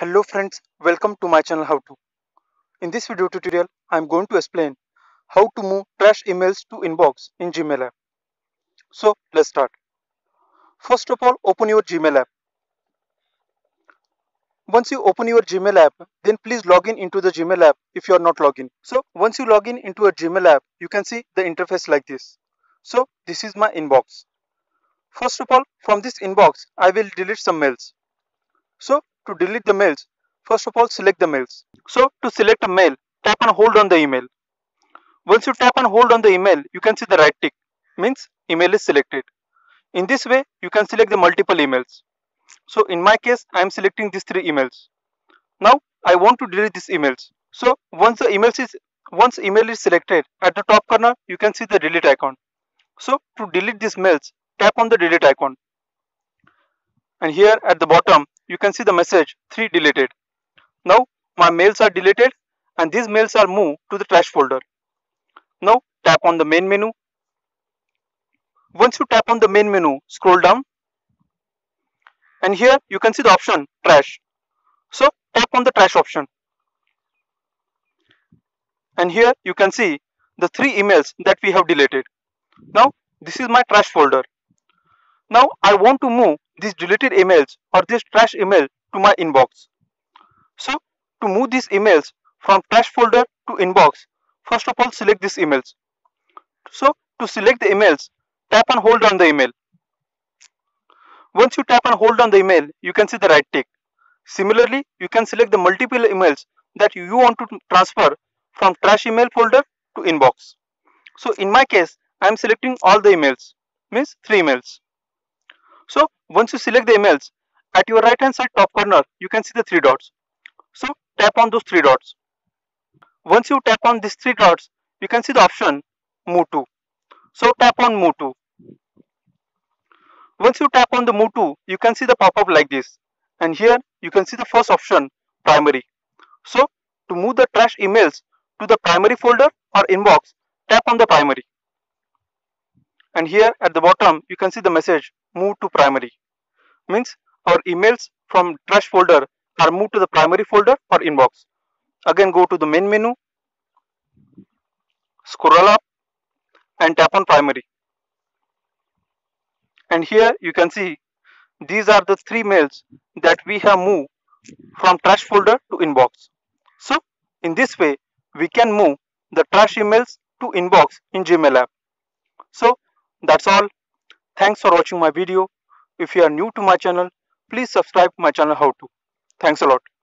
Hello friends, welcome to my channel How To. In this video tutorial, I am going to explain how to move trash emails to inbox in Gmail app. So let's start. First of all, open your Gmail app. Once you open your Gmail app, then please log in into the Gmail app if you are not logged in. So once you log in into a Gmail app, you can see the interface like this. So this is my inbox. First of all, from this inbox, I will delete some mails. So to delete the mails, first of all select the mails. So to select a mail, tap and hold on the email. Once you tap and hold on the email, you can see the right tick, means email is selected. In this way, you can select the multiple emails. So in my case, I am selecting these three emails. Now I want to delete these emails. So once email is selected, at the top corner, you can see the delete icon. So to delete these mails, tap on the delete icon. And here at the bottom, you can see the message 3 deleted. Now my mails are deleted and these mails are moved to the trash folder. Now tap on the main menu. Once you tap on the main menu, scroll down. And here you can see the option trash. So tap on the trash option. And here you can see the 3 emails that we have deleted. Now this is my trash folder. Now I want to move these deleted emails or this trash email to my inbox. So to move these emails from trash folder to inbox, first of all select these emails. So to select the emails, tap and hold on the email. Once you tap and hold on the email, you can see the right tick. Similarly, you can select the multiple emails that you want to transfer from trash email folder to inbox. So in my case, I am selecting all the emails, means 3 emails. So once you select the emails, at your right hand side top corner, you can see the 3 dots. So tap on those 3 dots. Once you tap on these 3 dots, you can see the option move to. So tap on move to. Once you tap on the move to, you can see the pop-up like this. And here you can see the first option primary. So to move the trash emails to the primary folder or inbox, tap on the primary. And here at the bottom, you can see the message move to primary, means our emails from trash folder are moved to the primary folder or inbox. Again, go to the main menu, scroll up and tap on primary. And here you can see these are the 3 mails that we have moved from trash folder to inbox. So in this way, we can move the trash emails to inbox in Gmail app. So that's all. Thanks for watching my video. If you are new to my channel, please subscribe to my channel How To. Thanks a lot.